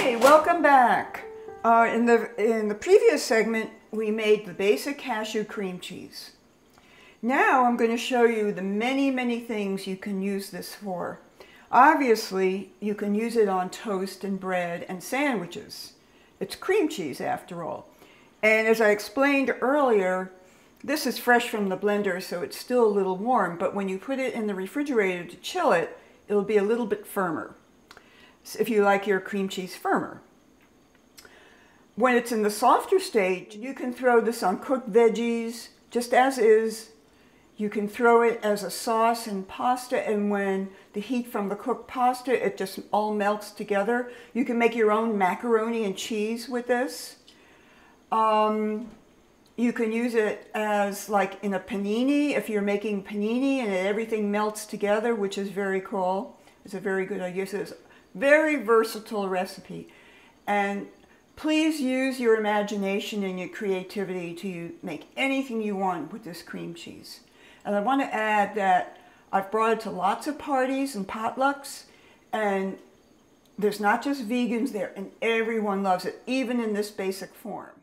Okay, welcome back. In the previous segment, we made the basic cashew cream cheese. Now I'm going to show you the many things you can use this for. Obviously, you can use it on toast and bread and sandwiches. It's cream cheese after all. And as I explained earlier, this is fresh from the blender, so it's still a little warm, but when you put it in the refrigerator to chill it, it'll be a little bit firmer, if you like your cream cheese firmer. When it's in the softer stage, you can throw this on cooked veggies, just as is. You can throw it as a sauce in pasta, and when the heat from the cooked pasta, it just all melts together. You can make your own macaroni and cheese with this. You can use it as like in a panini, if you're making panini and everything melts together, which is very cool. It's a very good idea. It's a very versatile recipe. And please use your imagination and your creativity to make anything you want with this cream cheese. And I want to add that I've brought it to lots of parties and potlucks, and there's not just vegans there, and everyone loves it, even in this basic form.